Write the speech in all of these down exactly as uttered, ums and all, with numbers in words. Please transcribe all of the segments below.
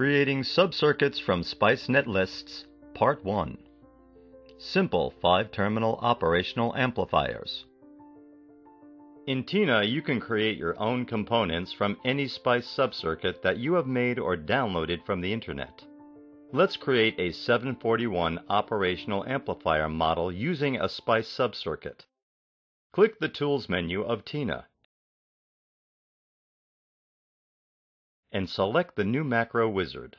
Creating Subcircuits from SPICE Netlists, Part one. Simple five terminal Operational Amplifiers. In TINA, you can create your own components from any SPICE subcircuit that you have made or downloaded from the internet. Let's create a seven forty-one Operational Amplifier model using a SPICE subcircuit. Click the Tools menu of TINA and select the new macro wizard.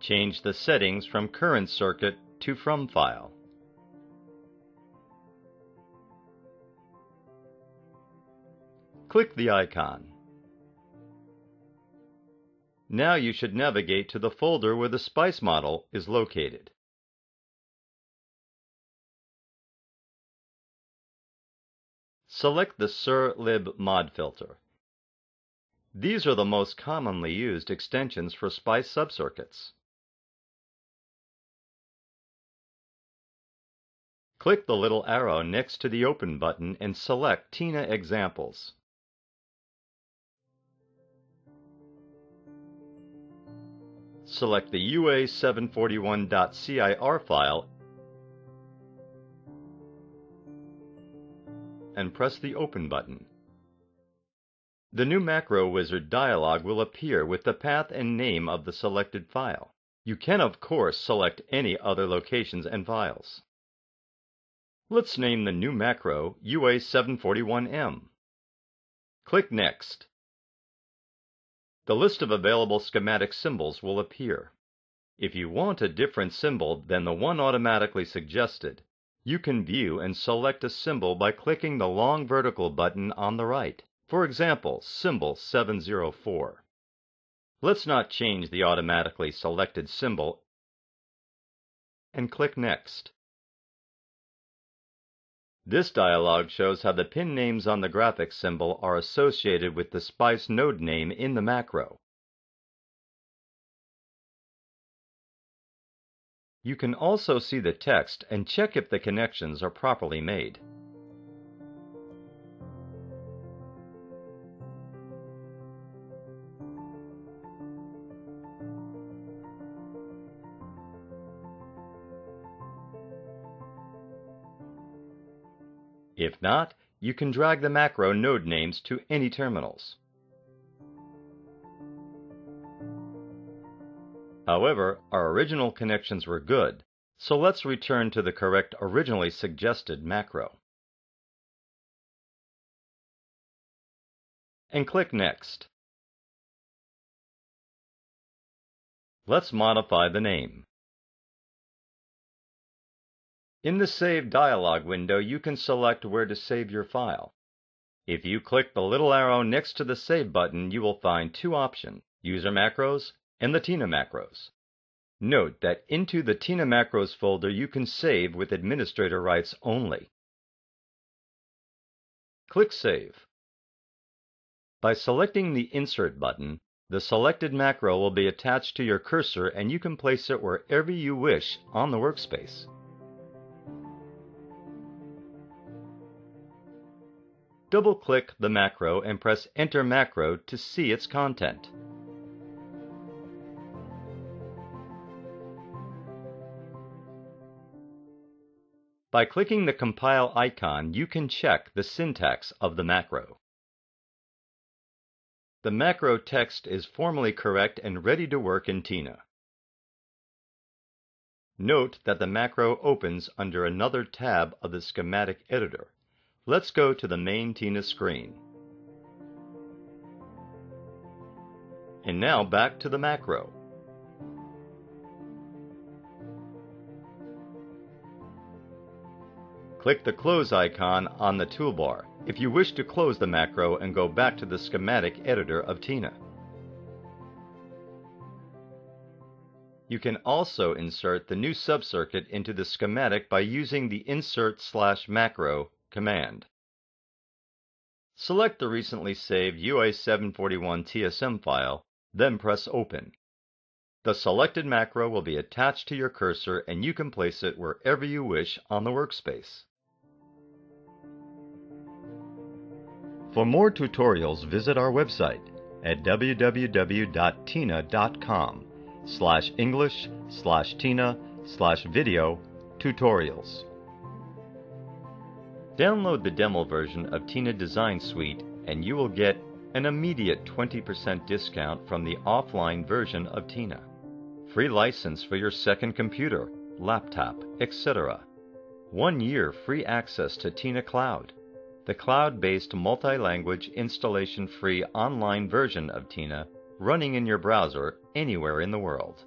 Change the settings from current circuit to from file. Click the icon. Now you should navigate to the folder where the SPICE model is located. Select the Sir Lib mod filter. These are the most commonly used extensions for SPICE subcircuits. Click the little arrow next to the Open button and select TINA Examples. Select the U A seven forty-one dot C I R file and press the Open button. The new macro wizard dialog will appear with the path and name of the selected file. You can, of course, select any other locations and files. Let's name the new macro U A seven forty-one M. Click Next. The list of available schematic symbols will appear. If you want a different symbol than the one automatically suggested, you can view and select a symbol by clicking the long vertical button on the right. For example, symbol seven oh four. Let's not change the automatically selected symbol and click Next. This dialog shows how the pin names on the graphics symbol are associated with the SPICE node name in the macro. You can also see the text and check if the connections are properly made. If not, you can drag the macro node names to any terminals. However, our original connections were good, so let's return to the correct originally suggested macro. And click Next. Let's modify the name. In the Save dialog window, you can select where to save your file. If you click the little arrow next to the Save button, you will find two options, User Macros and the TINA macros. Note that into the TINA macros folder you can save with administrator rights only. Click Save. By selecting the Insert button, the selected macro will be attached to your cursor and you can place it wherever you wish on the workspace. Double-click the macro and press Enter Macro to see its content. By clicking the compile icon, you can check the syntax of the macro. The macro text is formally correct and ready to work in TINA. Note that the macro opens under another tab of the schematic editor. Let's go to the main TINA screen. And now back to the macro. Click the Close icon on the toolbar if you wish to close the macro and go back to the schematic editor of TINA. You can also insert the new subcircuit into the schematic by using the Insert slash Macro command. Select the recently saved U A seven forty-one T S M file, then press Open. The selected macro will be attached to your cursor and you can place it wherever you wish on the workspace. For more tutorials, visit our website at w w w dot tina dot com slash english slash tina slash video tutorials. Download the demo version of TINA Design Suite and you will get an immediate twenty percent discount from the offline version of TINA. Free license for your second computer, laptop, et cetera. One year free access to TinaCloud, the cloud-based multi-language installation-free online version of TINA running in your browser anywhere in the world.